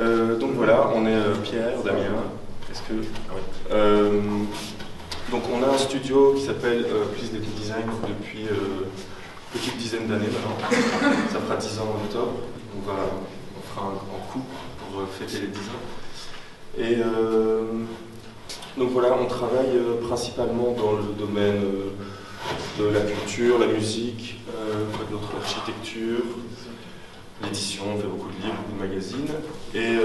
Donc voilà, on est Pierre, Damien. Est-ce que... Ah oui. Donc on a un studio qui s'appelle Plus de Design depuis une petite dizaine d'années maintenant. Ça fera 10 ans en octobre. On fera un coup pour fêter les 10 ans. Et donc voilà, on travaille principalement dans le domaine de la culture, la musique, l'architecture, l'édition, on fait beaucoup de livres, beaucoup de magazines. Et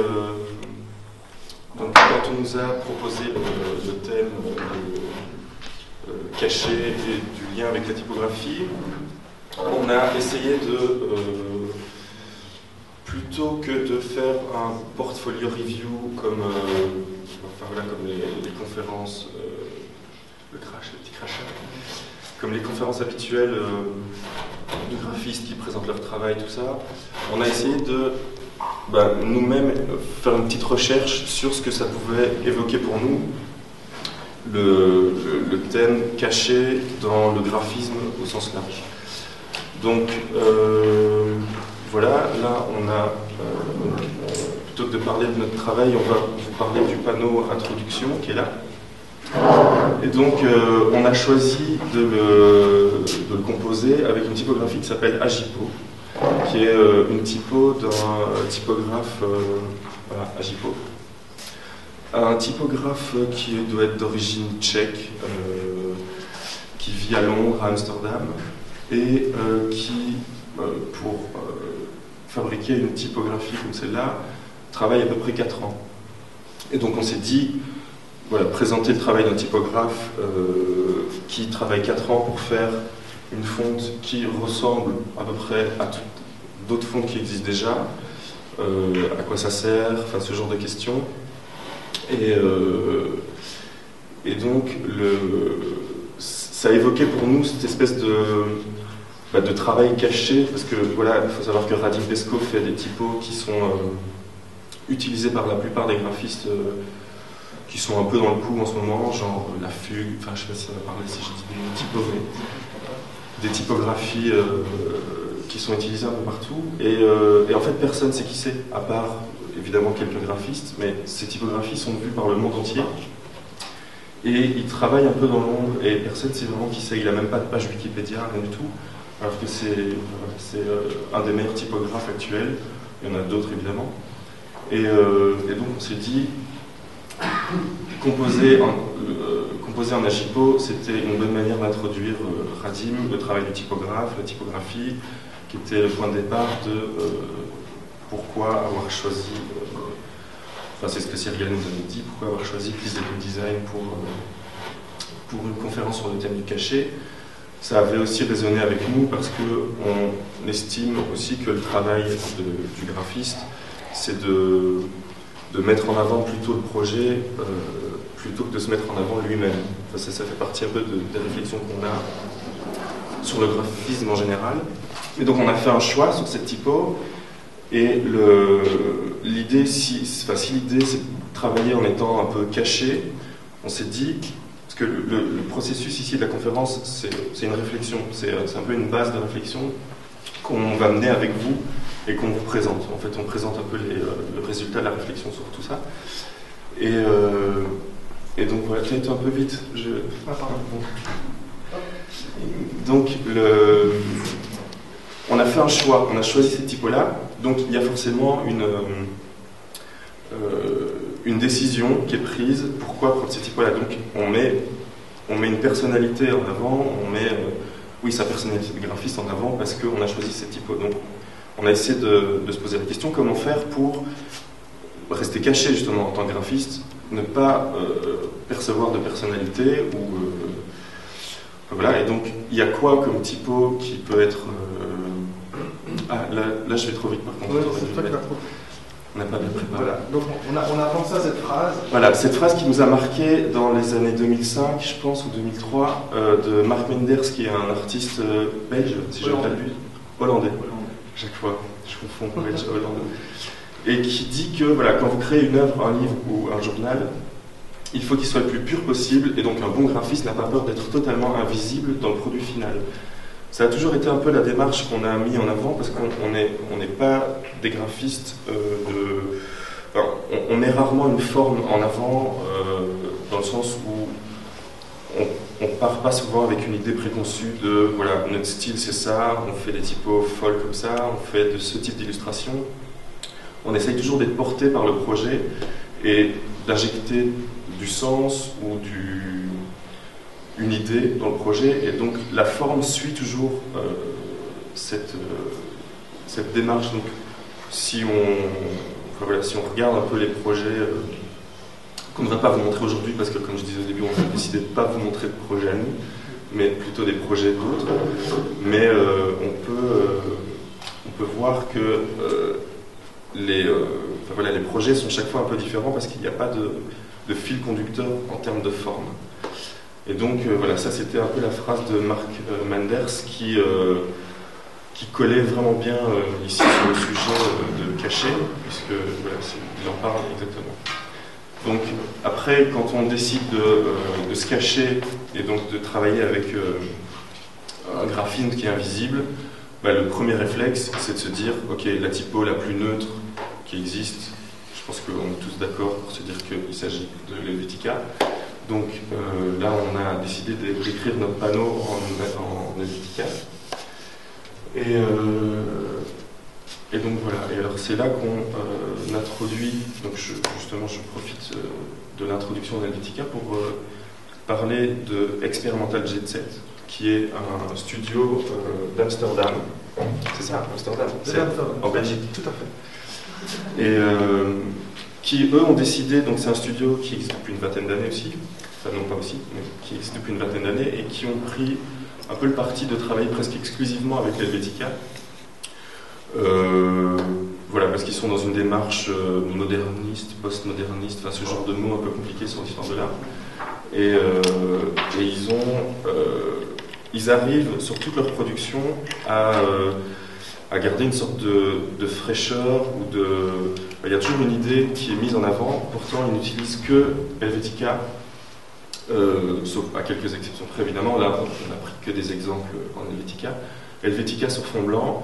donc quand on nous a proposé le thème caché et du lien avec la typographie, on a essayé de, plutôt que de faire un portfolio review comme, enfin, voilà, comme les conférences, le crash, le petit crachat, comme les conférences habituelles de graphistes qui présentent leur travail, tout ça, on a essayé de nous-mêmes faire une petite recherche sur ce que ça pouvait évoquer pour nous, le thème caché dans le graphisme au sens large. Donc voilà, là on a, plutôt que de parler de notre travail, on va vous parler du panneau introduction qui est là. Et donc on a choisi de le composer avec une typographie qui s'appelle Agipo, qui est une typo d'un typographe, voilà, Agipo. Un typographe qui doit être d'origine tchèque, qui vit à Londres, à Amsterdam, et qui, pour fabriquer une typographie comme celle-là, travaille à peu près 4 ans. Et donc on s'est dit, voilà, présenter le travail d'un typographe qui travaille 4 ans pour faire une fonte qui ressemble à peu près à d'autres fontes qui existent déjà, à quoi ça sert, enfin ce genre de questions. Et donc ça évoquait pour nous cette espèce de travail caché, parce que voilà, il faut savoir que Radim Pesco fait des typos qui sont utilisés par la plupart des graphistes qui sont un peu dans le coup en ce moment, genre la fugue, enfin je sais pas si ça va parler si je dis des typos, mais des typographies qui sont utilisées un peu partout, et en fait personne ne sait qui c'est, à part évidemment quelques graphistes, mais ces typographies sont vues par le monde entier, et ils travaillent un peu dans l'ombre, et personne ne sait vraiment qui c'est, il n'a même pas de page Wikipédia, rien du tout, alors que c'est un des meilleurs typographes actuels, il y en a d'autres évidemment, et donc on s'est dit, composer un Agipo, c'était une bonne manière d'introduire Radim, le travail du typographe, la typographie, qui était le point de départ de... pourquoi avoir choisi, enfin c'est ce que Cyril nous avait dit, pourquoi avoir choisi Plus de Design pour une conférence sur le thème du cachet. Ça avait aussi résonné avec nous parce qu'on estime aussi que le travail du graphiste, c'est de mettre en avant plutôt le projet plutôt que de se mettre en avant lui-même. Enfin, ça fait partie un peu des réflexions qu'on a sur le graphisme en général. Et donc on a fait un choix sur cette typo. Et l'idée, si l'idée c'est de travailler en étant un peu caché, on s'est dit, parce que le processus ici de la conférence, c'est une réflexion, c'est un peu une base de réflexion qu'on va mener avec vous et qu'on vous présente. En fait, on présente un peu le résultat de la réflexion sur tout ça. Et donc, voilà, peut-être un peu vite. Ah, pardon. Bon. Donc, on a fait un choix, on a choisi ces typos-là, donc il y a forcément une décision qui est prise, pourquoi prendre ces typos-là. Donc on met une personnalité en avant, on met sa personnalité de graphiste en avant parce qu'on a choisi ces typos. Donc on a essayé de se poser la question, comment faire pour rester caché justement en tant que graphiste, ne pas percevoir de personnalité, ou voilà, et donc il y a quoi comme typo qui peut être... Ah, là je vais trop vite par contre. Ouais, on n'a pas bien préparé. Voilà. Donc on a pensé à cette phrase. Voilà, cette phrase qui nous a marqué dans les années 2005, je pense, ou 2003, de Mark Manders, qui est un artiste belge, si je ne m'abuse. Hollandais. Chaque fois, je confonds belge hollandais. Et qui dit que voilà, quand vous créez une œuvre, un livre ou un journal, il faut qu'il soit le plus pur possible, et donc un bon graphiste n'a pas peur d'être totalement invisible dans le produit final. Ça a toujours été un peu la démarche qu'on a mis en avant parce qu'on n'est pas des graphistes Alors, on met rarement une forme en avant dans le sens où on ne part pas souvent avec une idée préconçue de voilà, notre style c'est ça, on fait des typos folles comme ça, on fait de ce type d'illustration. On essaye toujours d'être porté par le projet et d'injecter du sens ou une idée dans le projet, et donc la forme suit toujours cette démarche. Donc si on regarde un peu les projets qu'on ne va pas vous montrer aujourd'hui, parce que comme je disais au début, on a décidé de ne pas vous montrer de projets à nous, mais plutôt des projets d'autres, mais on peut voir que les projets sont chaque fois un peu différents parce qu'il n'y a pas de fil conducteur en termes de forme. Et donc voilà, ça c'était un peu la phrase de Mark Manders qui collait vraiment bien ici sur le sujet de cachet, puisque voilà, il en parle exactement. Donc après, quand on décide de se cacher et donc de travailler avec un graphine qui est invisible, bah, le premier réflexe c'est de se dire ok, la typo la plus neutre qui existe, je pense qu'on est tous d'accord pour se dire qu'il s'agit de l'Helvetica. Donc là, on a décidé d'écrire notre panneau en Helvetica. Et donc voilà. Et alors c'est là qu'on introduit. Donc justement, je profite de l'introduction en Helvetica pour parler de Experimental Jet Set, qui est un studio d'Amsterdam. C'est ça, Amsterdam. C'est en Belgique. Tout à fait. Et qui eux ont décidé, donc c'est un studio qui existe depuis une vingtaine d'années aussi, enfin non pas aussi, mais qui existe depuis une vingtaine d'années, et qui ont pris un peu le parti de travailler presque exclusivement avec l'Helvetica. Voilà, parce qu'ils sont dans une démarche moderniste, post-moderniste, enfin ce genre de mots un peu compliqués sur l'histoire de l'art. Et ils arrivent sur toute leur production à garder une sorte de fraîcheur ou de... Il y a toujours une idée qui est mise en avant, pourtant ils n'utilisent que Helvetica, sauf à quelques exceptions près évidemment. Là on n'a pris que des exemples en Helvetica. Helvetica sur fond blanc,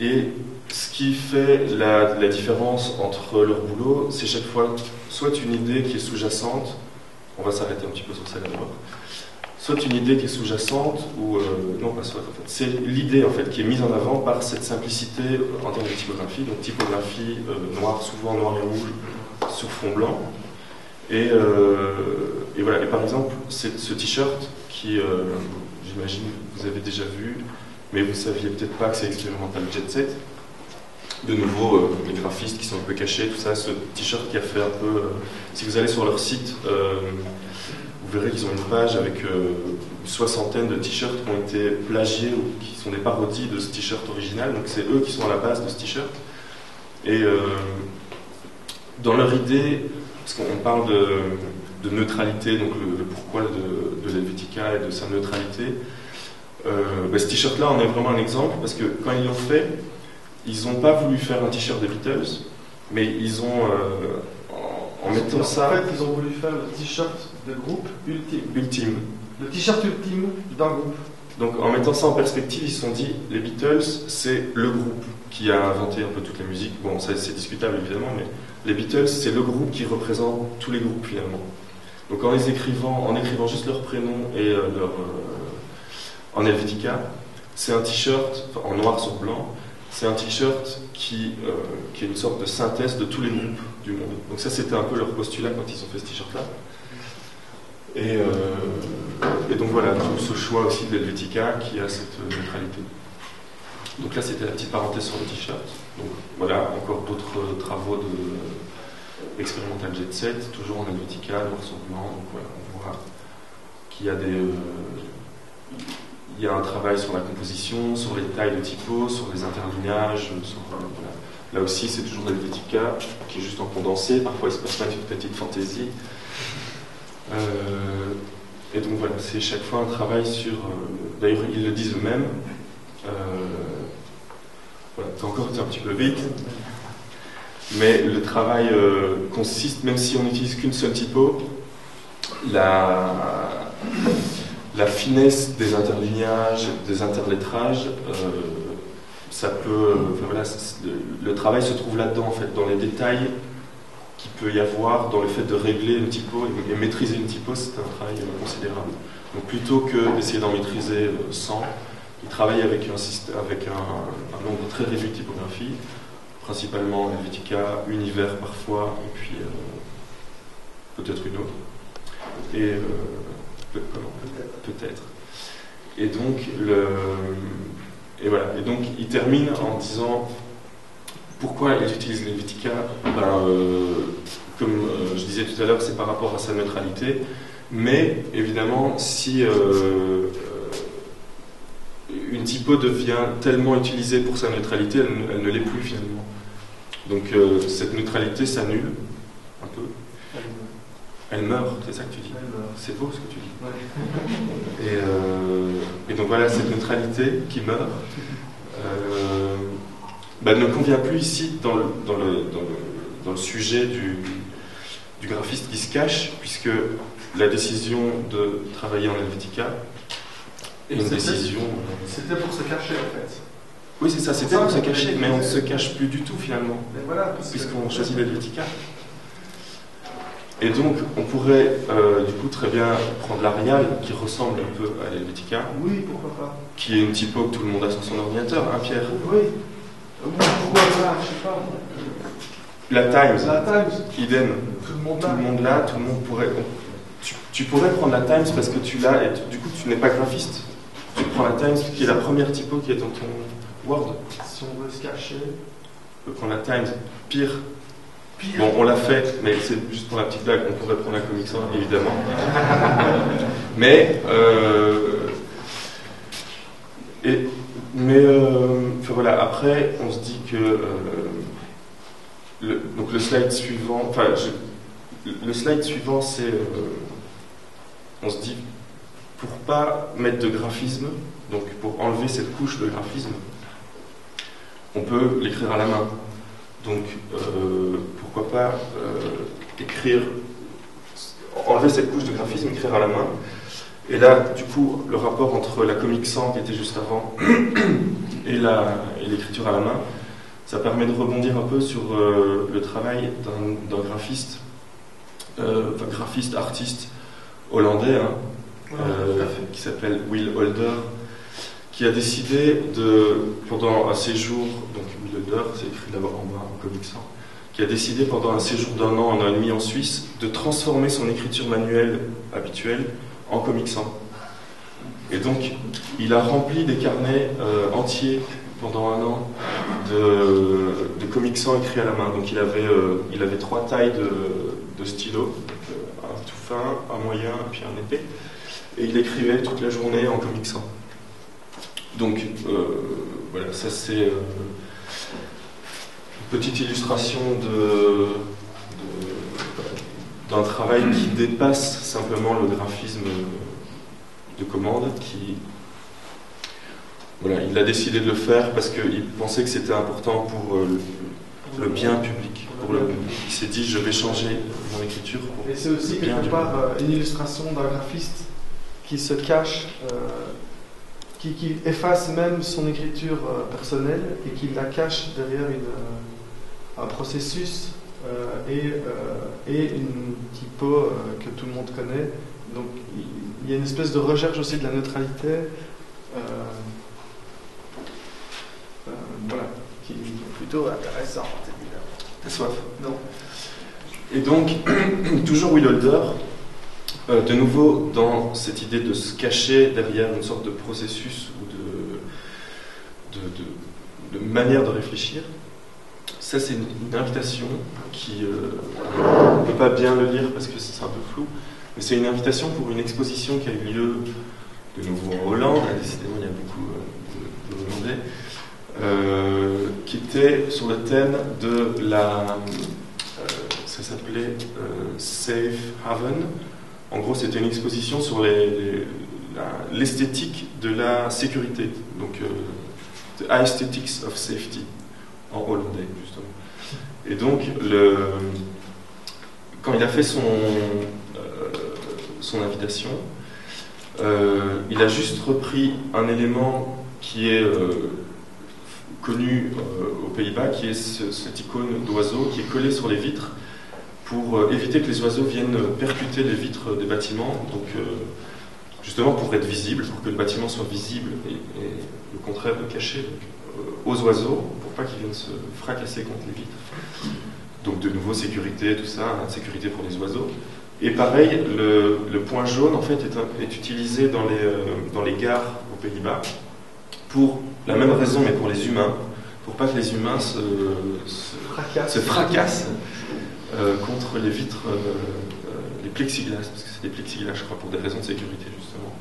et ce qui fait la différence entre leur boulot, c'est chaque fois soit une idée qui est sous-jacente, on va s'arrêter un petit peu sur celle-là d'abord, soit une idée qui est sous-jacente, ou non pas soit, en fait. C'est l'idée en fait qui est mise en avant par cette simplicité en termes de typographie, donc typographie noire, souvent noir et rouge, sur fond blanc. Et voilà, et par exemple, ce t-shirt qui, j'imagine, vous avez déjà vu, mais vous ne saviez peut-être pas que c'est Experimental Jet Set. De nouveau, les graphistes qui sont un peu cachés, tout ça, ce t-shirt qui a fait un peu... si vous allez sur leur site... Vous verrez qu'ils ont une page avec une soixantaine de t-shirts qui ont été plagiés ou qui sont des parodies de ce t-shirt original. Donc c'est eux qui sont à la base de ce t-shirt. Et dans leur idée, parce qu'on parle de neutralité, donc le pourquoi de l'Helvetica et de sa neutralité, bah, ce t-shirt-là en est vraiment un exemple, parce que quand ils l'ont fait, ils n'ont pas voulu faire un t-shirt des Beatles, mais ils ont... En mettant ça... En fait, ils ont voulu faire le t-shirt de groupe ultime. Le t-shirt ultime d'un groupe. Donc en mettant ça en perspective, ils se sont dit, les Beatles, c'est le groupe qui a inventé un peu toute la musique. Bon, ça c'est discutable évidemment, mais les Beatles, c'est le groupe qui représente tous les groupes finalement. Donc en les écrivant, juste leur prénom et leur... en Helvetica, c'est un t-shirt, enfin, en noir sur blanc, c'est un t-shirt qui est une sorte de synthèse de tous les groupes du monde. Donc ça, c'était un peu leur postulat quand ils ont fait ce t-shirt-là. Et donc voilà, tout ce choix aussi de l'Helvetica qui a cette neutralité. Donc là, c'était la petite parenthèse sur le t-shirt. Donc voilà, encore d'autres travaux de Experimental Jet Set, toujours en Helvetica, noir sur blanc. Donc voilà, on voit qu'il y a des... Il y a un travail sur la composition, sur les tailles de typo, sur les interlignages, sur, voilà. Là aussi c'est toujours l'Helvetica qui est juste en condensé, parfois il se passe pas une petite fantaisie. Et donc voilà, c'est chaque fois un travail sur... D'ailleurs ils le disent eux-mêmes. Voilà, t'as encore été un petit peu vite. Mais le travail consiste, même si on n'utilise qu'une seule typo, la finesse des interlignages, des interlettrages, ça peut... Enfin, voilà, le travail se trouve là-dedans, en fait, dans les détails qu'il peut y avoir dans le fait de régler une typo et maîtriser une typo, c'est un travail considérable. Donc plutôt que d'essayer d'en maîtriser 100, il travaille avec un nombre très réduit de typographies, principalement Helvetica, Univers parfois, et puis peut-être une autre. Et peut-être. Et donc voilà. Et donc il termine en disant pourquoi ils utilisent Helvetica. Comme je disais tout à l'heure, c'est par rapport à sa neutralité. Mais évidemment, si une typo devient tellement utilisée pour sa neutralité, elle ne l'est plus finalement. Donc cette neutralité s'annule un peu. Elle meurt, c'est ça que tu dis. C'est beau ce que tu dis. Ouais. Et donc voilà, cette neutralité qui meurt ne convient plus ici dans le sujet du graphiste qui se cache, puisque la décision de travailler en Helvetica est une décision... C'était pour se cacher en fait. Oui c'est ça, c'était pour se cacher, mais on ne se cache plus du tout finalement, voilà, puisqu'on choisit l'Helvetica. Et donc, on pourrait du coup très bien prendre l'Arial, qui ressemble un peu à l'Helvetica. Oui, pourquoi pas. Qui est une typo que tout le monde a sur son ordinateur, hein Pierre? Oui. Pourquoi pas, je sais pas. La Times. La Times. Idem. Tout le monde là, tout le monde pourrait... Tu pourrais prendre la Times parce que tu l'as et du coup tu n'es pas graphiste. Tu prends la Times qui est la première typo qui est dans ton Word. Si on veut se cacher... On peut prendre la Times. Pire. Bon, on l'a fait, mais c'est juste pour la petite blague, on pourrait prendre la Comic Sans, évidemment. Enfin, voilà, après, on se dit que... donc le slide suivant... Enfin, le slide suivant, c'est... on se dit, pour pas mettre de graphisme, donc pour enlever cette couche de graphisme, on peut l'écrire à la main. Donc, pourquoi pas enlever cette couche de graphisme, écrire à la main. Et là, du coup, le rapport entre la Comic Sans qui était juste avant et l'écriture à la main, ça permet de rebondir un peu sur le travail d'un graphiste, artiste hollandais, hein, qui s'appelle Will Holder, qui a décidé de, pendant un séjour, donc Will Holder, c'est écrit d'abord en bas en Comic Sans, qui a décidé pendant un séjour d'1 an, 1 an et demi en Suisse, de transformer son écriture manuelle habituelle en Comic Sans. Et donc, il a rempli des carnets entiers pendant 1 an de Comic Sans écrits à la main. Donc, il avait 3 tailles de stylo, un tout fin, un moyen, puis un épais. Et il écrivait toute la journée en Comic Sans. Donc, voilà, ça c'est... petite illustration d'un travail qui dépasse simplement le graphisme de commande. Voilà, il a décidé de le faire parce qu'il pensait que c'était important pour le bien public. Il s'est dit, je vais changer mon écriture. Et c'est aussi quelque part une illustration d'un graphiste qui se cache, qui efface même son écriture personnelle et qui la cache derrière un processus et une typo que tout le monde connaît. Donc il y a une espèce de recherche aussi de la neutralité voilà, qui est plutôt intéressante. T'as soif? Non. Et donc, toujours Will Holder, de nouveau dans cette idée de se cacher derrière une sorte de processus ou de manière de réfléchir. Ça, c'est une invitation qui... on ne peut pas bien le lire parce que c'est un peu flou, mais c'est une invitation pour une exposition qui a eu lieu de nouveau en Hollande, décidément il y a beaucoup de Hollandais, qui était sur le thème de la... ça s'appelait Safe Haven. En gros, c'était une exposition sur l'esthétique de la sécurité, donc The Aesthetics of Safety. En hollandais, justement. Et donc, quand il a fait son invitation, il a juste repris un élément qui est connu aux Pays-Bas, qui est cette icône d'oiseau qui est collée sur les vitres pour éviter que les oiseaux viennent percuter les vitres des bâtiments, donc justement pour être visible, pour que le bâtiment soit visible et le contraire de caché aux oiseaux, pour pas qu'ils viennent se fracasser contre les vitres. Donc de nouveau sécurité, tout ça, hein, sécurité pour les oiseaux. Et pareil, le point jaune en fait est utilisé dans les gares aux Pays-Bas pour la même raison mais pour les humains, pour pas que les humains se fracassent contre les vitres, les plexiglas, parce que c'est des plexiglas je crois pour des raisons de sécurité justement.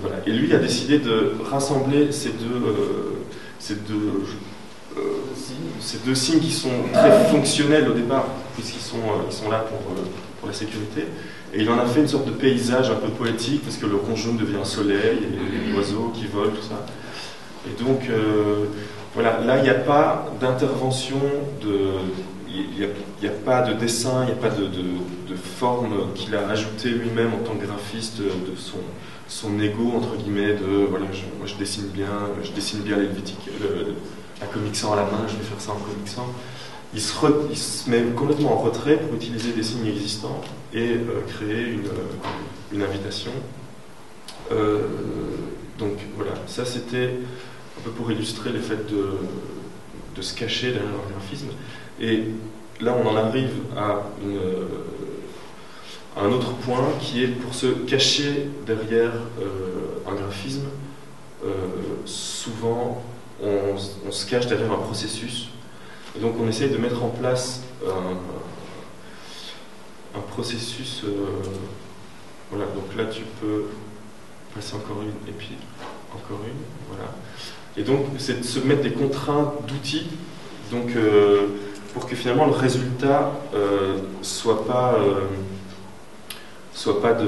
Voilà. Et lui a décidé de rassembler ces deux signes qui sont très fonctionnels au départ, puisqu'ils sont là pour la sécurité. Et il en a fait une sorte de paysage un peu poétique, parce que le rond jaune devient un soleil, et les oiseaux qui volent, tout ça. Et donc, voilà, là, il n'y a pas d'intervention, il n'y a pas de dessin, il n'y a pas de forme qu'il a ajoutée lui-même en tant que graphiste de son ego, entre guillemets, de voilà, moi je dessine bien les Helvétiques, la Comic Sans à la main, je vais faire ça en Comic Sans. Il se met complètement en retrait pour utiliser des signes existants et créer une invitation. Donc voilà, ça c'était un peu pour illustrer le fait de se cacher derrière un graphisme. Et là on en arrive à un autre point qui est pour se cacher derrière un graphisme, souvent on se cache derrière un processus. Et donc on essaye de mettre en place un processus, voilà, donc là tu peux passer encore une, et puis encore une, voilà. Et donc c'est de se mettre des contraintes d'outils, donc pour que finalement le résultat soit pas de...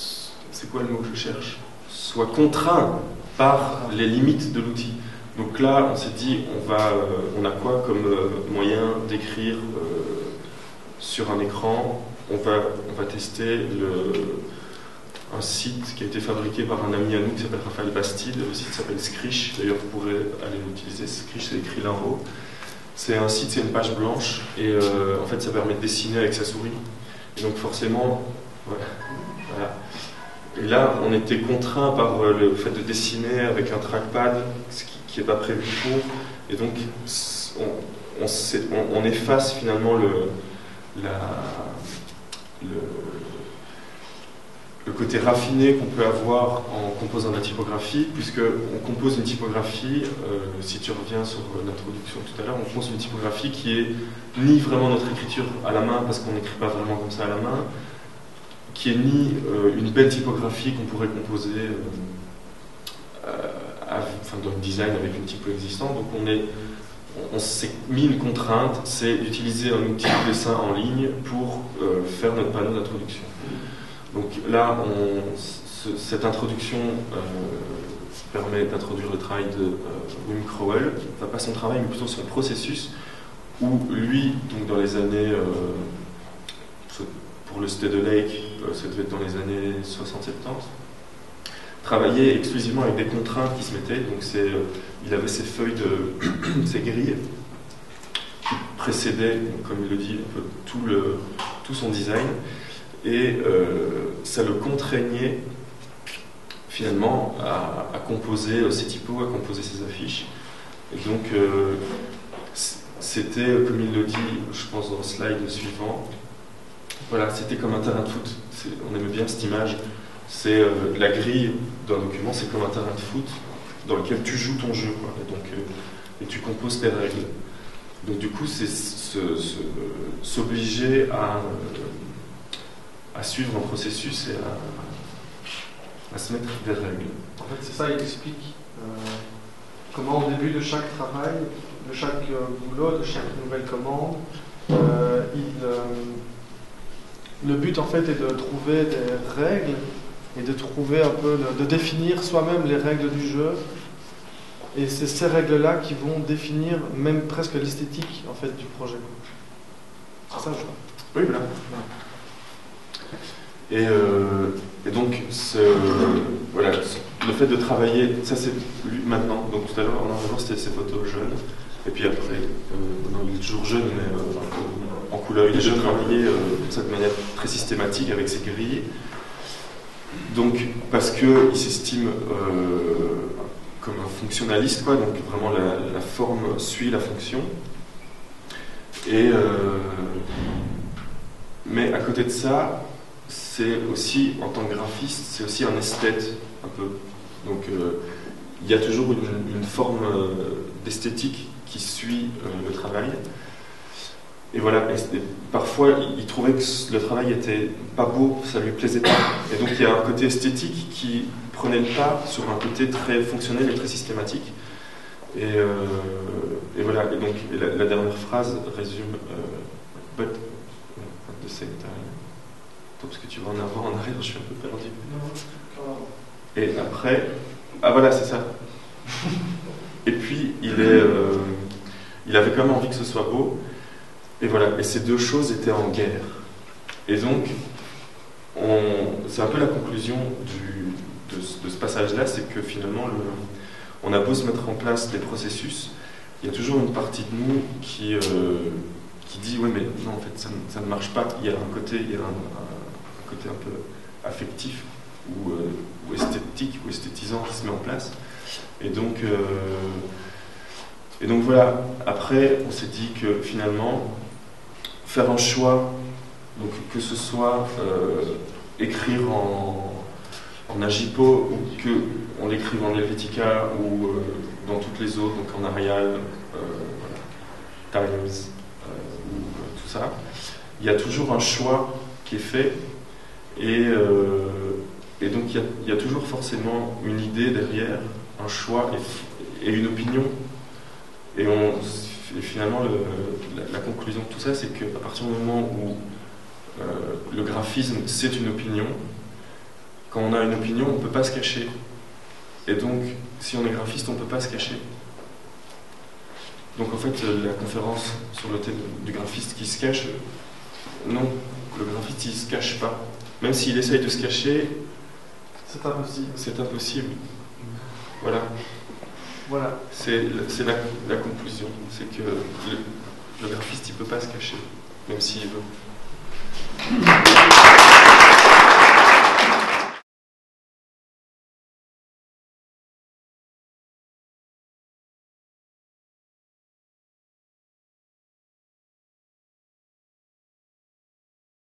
C'est quoi le mot que je cherche? Soit contraint par les limites de l'outil. Donc là, on s'est dit, on a quoi comme moyen d'écrire sur un écran? On va tester un site qui a été fabriqué par un ami à nous qui s'appelle Raphaël Bastide. Le site s'appelle Scriich. D'ailleurs, vous pourrez aller l'utiliser. Scriich, c'est écrit l'inro. C'est un site, c'est une page blanche. Et en fait, ça permet de dessiner avec sa souris. Et donc forcément, voilà. Et là, on était contraint par le fait de dessiner avec un trackpad, ce qui n'est pas prévu pour. Et donc, on efface finalement le côté raffiné qu'on peut avoir en composant la typographie, puisqu'on compose une typographie, si tu reviens sur l'introduction tout à l'heure, on compose une typographie qui est ni vraiment notre écriture à la main, parce qu'on n'écrit pas vraiment comme ça à la main, qui est ni une belle typographie qu'on pourrait composer dans le design avec une typo existante. Donc on s'est mis une contrainte, c'est utiliser un outil de dessin en ligne pour faire notre panneau d'introduction. Donc là, cette introduction permet d'introduire le travail de Wim Crowell, enfin pas son travail mais plutôt son processus, où lui, donc dans les années... pour le Stade de Lake, ça devait être dans les années 60-70, travaillait exclusivement avec des contraintes qui se mettaient. Donc il avait ses feuilles de ses grilles qui précédaient, donc, comme il le dit, un peu tout son design, et ça le contraignait finalement à composer ses typos, à composer ses affiches. Et donc c'était, comme il le dit, je pense dans le slide suivant, voilà, c'était comme un terrain de foot. On aimait bien cette image. C'est la grille d'un document, c'est comme un terrain de foot dans lequel tu joues ton jeu, quoi. Et donc, et tu composes tes règles. Donc du coup, c'est s'obliger à suivre un processus et à se mettre des règles. En fait, c'est ça, il explique comment au début de chaque travail, de chaque boulot, de chaque nouvelle commande, le but en fait est de trouver des règles et de trouver un peu, de définir soi-même les règles du jeu. Et c'est ces règles-là qui vont définir même presque l'esthétique en fait du projet. C'est ça, je crois. Oui, voilà. Et donc, voilà, le fait de travailler, ça c'est lui maintenant. Donc tout à l'heure, c'était ses photos jeunes. Et puis après, non, il est toujours jeune, mais en couleur, il est jeune relié de cette manière très systématique avec ses grilles. Donc, parce qu'il s'estime comme un fonctionnaliste, quoi, donc vraiment la forme suit la fonction. Et, mais à côté de ça, c'est aussi, en tant que graphiste, c'est aussi un esthète, un peu. Donc, il y a toujours une forme d'esthétique qui suit le travail. Et voilà, et parfois il trouvait que le travail était pas beau, ça lui plaisait pas. Et donc il y a un côté esthétique qui prenait le pas sur un côté très fonctionnel et très systématique. Et voilà, et donc et la dernière phrase résume but de cette. Attends, parce que tu vas en avant, en arrière, je suis un peu perdu. Et après. Ah voilà, c'est ça. Et puis il avait quand même envie que ce soit beau. Et voilà, et ces deux choses étaient en guerre. Et donc, c'est un peu la conclusion de ce passage-là, c'est que finalement, on a beau se mettre en place des processus, il y a toujours une partie de nous qui dit « oui, mais non, en fait, ça ne marche pas ». Il y a un côté un peu affectif ou esthétique ou esthétisant qui se met en place. Et donc, voilà, après, on s'est dit que finalement, faire un choix, donc que ce soit écrire en Agipo ou qu'on l'écrive en Helvetica ou dans toutes les autres, donc en Arial, voilà, Times, tout ça, il y a toujours un choix qui est fait et donc il y a toujours forcément une idée derrière, un choix et une opinion. Et, finalement, la conclusion de tout ça, c'est qu'à partir du moment où le graphisme, c'est une opinion, quand on a une opinion, on ne peut pas se cacher. Et donc, si on est graphiste, on ne peut pas se cacher. Donc en fait, la conférence sur le thème du graphiste qui se cache, non, le graphiste, il ne se cache pas. Même s'il essaye de se cacher, c'est impossible. C'est impossible. Voilà. Voilà. C'est la conclusion, c'est que le graphiste, il ne peut pas se cacher, même s'il veut.